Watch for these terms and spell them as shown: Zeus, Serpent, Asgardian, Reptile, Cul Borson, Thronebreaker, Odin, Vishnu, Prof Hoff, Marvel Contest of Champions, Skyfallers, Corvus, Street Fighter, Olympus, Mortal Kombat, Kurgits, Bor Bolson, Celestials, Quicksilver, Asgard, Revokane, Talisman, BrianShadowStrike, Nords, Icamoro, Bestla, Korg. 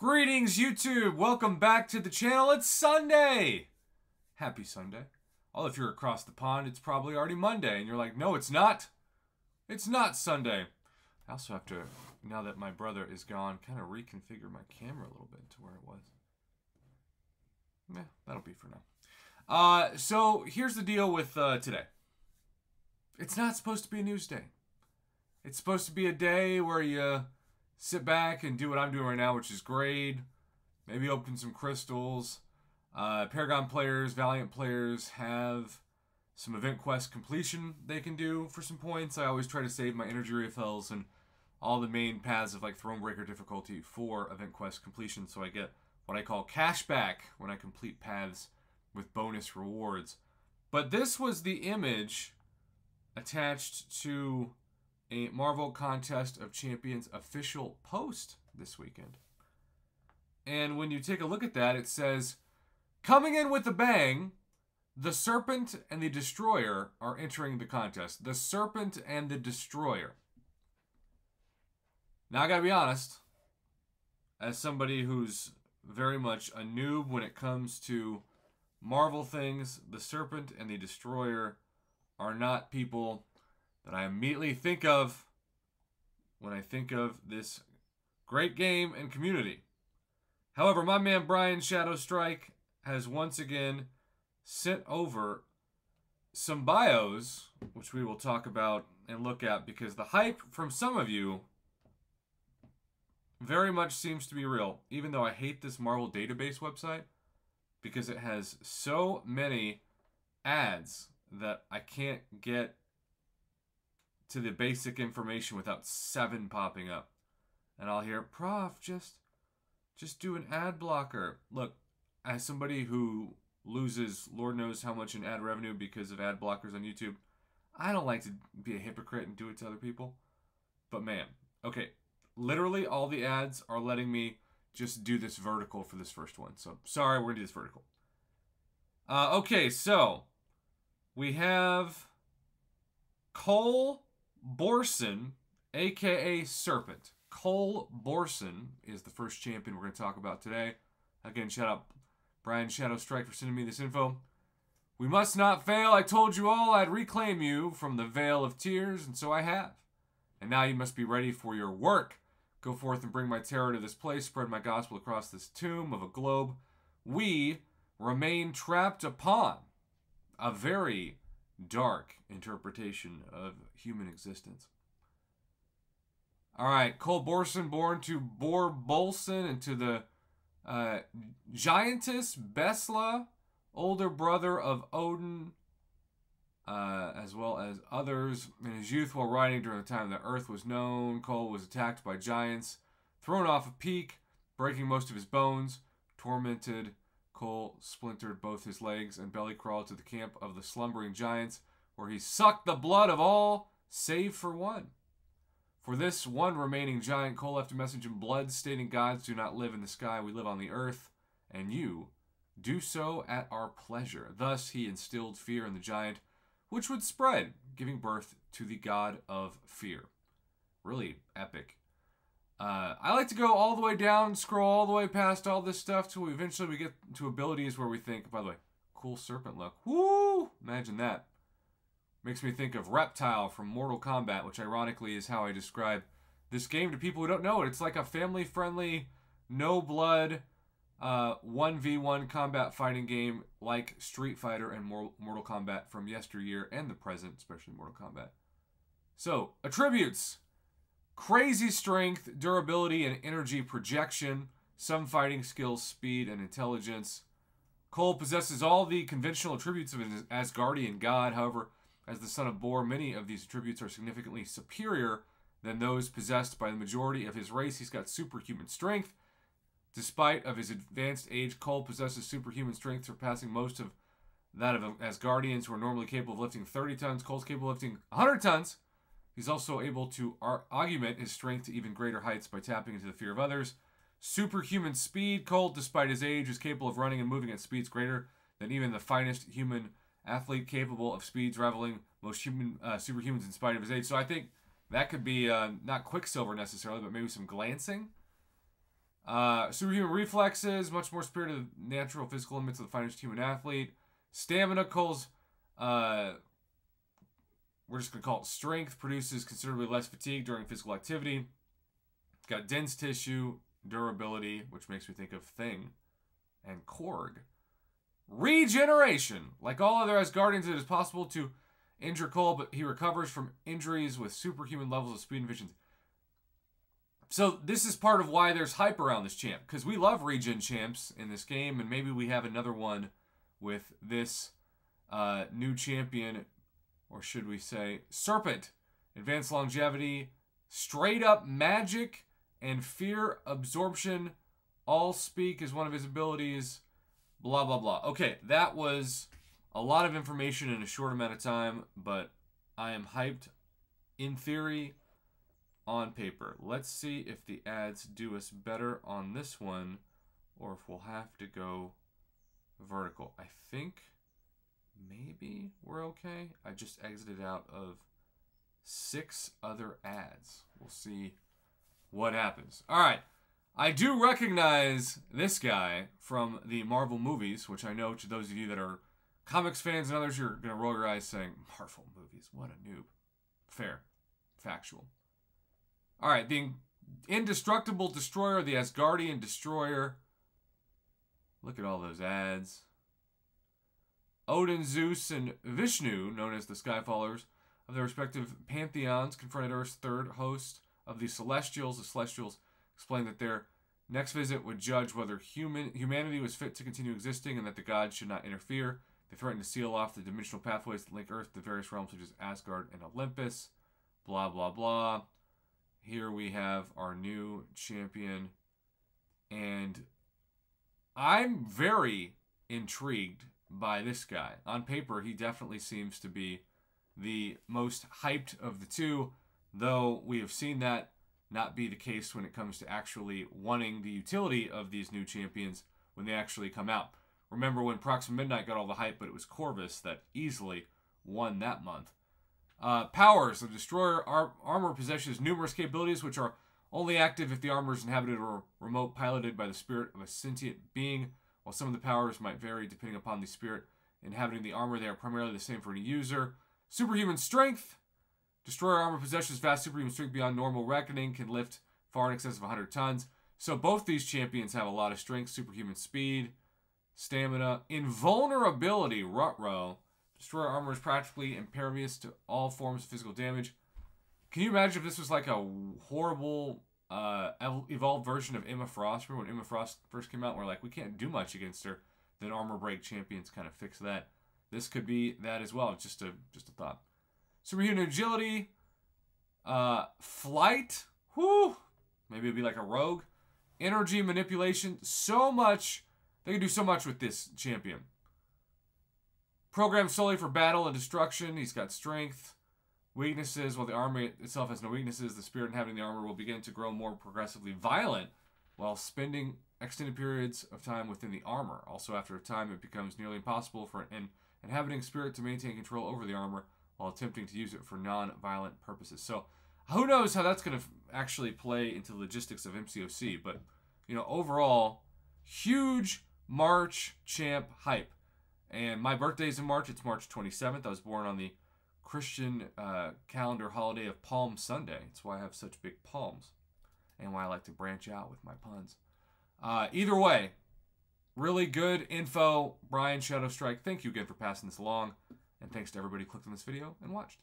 Greetings, YouTube! Welcome back to the channel. It's Sunday! Happy Sunday. Although if you're across the pond, it's probably already Monday, and you're like, no, it's not! It's not Sunday! I also have to, now that my brother is gone, kind of reconfigure my camera a little bit to where it was. Nah, that'll be for now. So, here's the deal with today. It's not supposed to be a news day. It's supposed to be a day where you sit back and do what I'm doing right now, which is grade. Maybe open some crystals. Paragon players, Valiant players have some event quest completion they can do for some points. I always try to save my energy refills and all the main paths of like Thronebreaker difficulty for event quest completion, so I get what I call cash back when I complete paths with bonus rewards. But this was the image attached to a Marvel Contest of Champions official post this weekend. And when you take a look at that, it says, coming in with a bang, the Serpent and the Destroyer are entering the contest. The Serpent and the Destroyer. Now, I gotta be honest, as somebody who's very much a noob when it comes to Marvel things, the Serpent and the Destroyer are not people that I immediately think of when I think of this great game and community. However, my man BrianShadowStrike has once again sent over some bios, which we will talk about and look at, because the hype from some of you very much seems to be real, even though I hate this Marvel database website because it has so many ads that I can't get to the basic information without 7 popping up. And I'll hear, Prof, just do an ad blocker. Look, as somebody who loses Lord knows how much in ad revenue because of ad blockers on YouTube, I don't like to be a hypocrite and do it to other people. But man, okay, literally all the ads are letting me just do this vertical for this first one. So, sorry, we're gonna do this vertical. Okay, so, we have Cul Borson, a.k.a. Serpent. Cul Borson is the first champion we're going to talk about today. Again, shout out BrianShadowStrike for sending me this info. We must not fail. I told you all I'd reclaim you from the veil of tears, and so I have. And now you must be ready for your work. Go forth and bring my terror to this place. Spread my gospel across this tomb of a globe. We remain trapped upon a very dark interpretation of human existence. All right, Cul Borson, born to Bor Bolson and to the giantess Bestla, older brother of Odin, as well as others. In his youth, while riding during the time the Earth was known, Cul was attacked by giants, thrown off a peak, breaking most of his bones. Tormented, Cul splintered both his legs and belly crawled to the camp of the slumbering giants, where he sucked the blood of all, save for one. For this one remaining giant, Cul left a message in blood stating, gods do not live in the sky, we live on the earth, and you do so at our pleasure. Thus he instilled fear in the giant, which would spread, giving birth to the god of fear. Really epic. I like to go all the way down, scroll all the way past all this stuff till eventually we get to abilities where we think, by the way, cool serpent look. Woo! Imagine that. Makes me think of Reptile from Mortal Kombat, which ironically is how I describe this game to people who don't know it. It's like a family-friendly, no-blood, 1v1 combat fighting game like Street Fighter and Mortal Kombat from yesteryear and the present, especially Mortal Kombat. So, attributes. Crazy strength, durability, and energy projection. Some fighting skills, speed, and intelligence. Cul possesses all the conventional attributes of an Asgardian god. However, as the son of Bor, many of these attributes are significantly superior than those possessed by the majority of his race. He's got superhuman strength. Despite of his advanced age, Cul possesses superhuman strength, surpassing most of that of Asgardians, who are normally capable of lifting 30 tons. Cul's capable of lifting 100 tons. He's also able to augment his strength to even greater heights by tapping into the fear of others. Superhuman speed. Cul, despite his age, is capable of running and moving at speeds greater than even the finest human athlete, capable of speeds rivaling most human superhumans in spite of his age. So I think that could be not Quicksilver necessarily, but maybe some glancing. Superhuman reflexes, much more superior to the natural physical limits of the finest human athlete. Stamina calls, we're just going to call it strength, produces considerably less fatigue during physical activity. It's got dense tissue, durability, which makes me think of Thing and Korg. Regeneration. Like all other Asgardians, it is possible to injure Cole, but he recovers from injuries with superhuman levels of speed and vision. So this is part of why there's hype around this champ, because we love regen champs in this game, and maybe we have another one with this new champion, or should we say Serpent. Advanced longevity, straight up magic, and fear absorption. All speak is one of his abilities, blah, blah, blah. Okay, that was a lot of information in a short amount of time, but I am hyped in theory. On paper, let's see if the ads do us better on this one, or if we'll have to go vertical. I think maybe we're okay. I just exited out of 6 other ads. We'll see what happens. All right, I do recognize this guy from the Marvel movies, which I know to those of you that are comics fans and others, you're gonna roll your eyes saying, Marvel movies, what a noob. Fair, factual. All right, the Indestructible Destroyer, the Asgardian Destroyer. Look at all those ads. Odin, Zeus, and Vishnu, known as the Skyfallers, of their respective pantheons, confronted Earth's third host of the Celestials. The Celestials explained that their next visit would judge whether humanity was fit to continue existing and that the gods should not interfere. They threatened to seal off the dimensional pathways that link Earth to the various realms such as Asgard and Olympus. Blah, blah, blah. Here we have our new champion, and I'm very intrigued by this guy. On paper, he definitely seems to be the most hyped of the two, though we have seen that not be the case when it comes to actually wanting the utility of these new champions when they actually come out. Remember when Proxima Midnight got all the hype, but it was Corvus that easily won that month. Powers. The Destroyer armor possesses numerous capabilities which are only active if the armor is inhabited or remote piloted by the spirit of a sentient being. While some of the powers might vary depending upon the spirit inhabiting the armor, they are primarily the same for any user. Superhuman strength. Destroyer armor possesses vast superhuman strength beyond normal reckoning, can lift far in excess of 100 tons. So both these champions have a lot of strength, superhuman speed, stamina, invulnerability, ruh-roh. Destroyer armor is practically impervious to all forms of physical damage. Can you imagine if this was like a horrible evolved version of Emma Frost? Remember when Emma Frost first came out, we're like, we can't do much against her. Then armor break champions kind of fix that. This could be that as well. It's just a thought. Superhuman agility, flight. Whoo! Maybe it'd be like a rogue. Energy manipulation. So much. They can do so much with this champion. Programmed solely for battle and destruction. He's got strength. Weaknesses. While the armor itself has no weaknesses, the spirit inhabiting the armor will begin to grow more progressively violent while spending extended periods of time within the armor. Also, after a time, it becomes nearly impossible for an inhabiting spirit to maintain control over the armor while attempting to use it for non-violent purposes. So, who knows how that's going to actually play into the logistics of MCOC. But, you know, overall, huge March champ hype. And my birthday's in March. It's March 27th. I was born on the Christian calendar holiday of Palm Sunday. That's why I have such big palms and why I like to branch out with my puns. Either way, really good info. BrianShadowStrike, thank you again for passing this along. And thanks to everybody who clicked on this video and watched.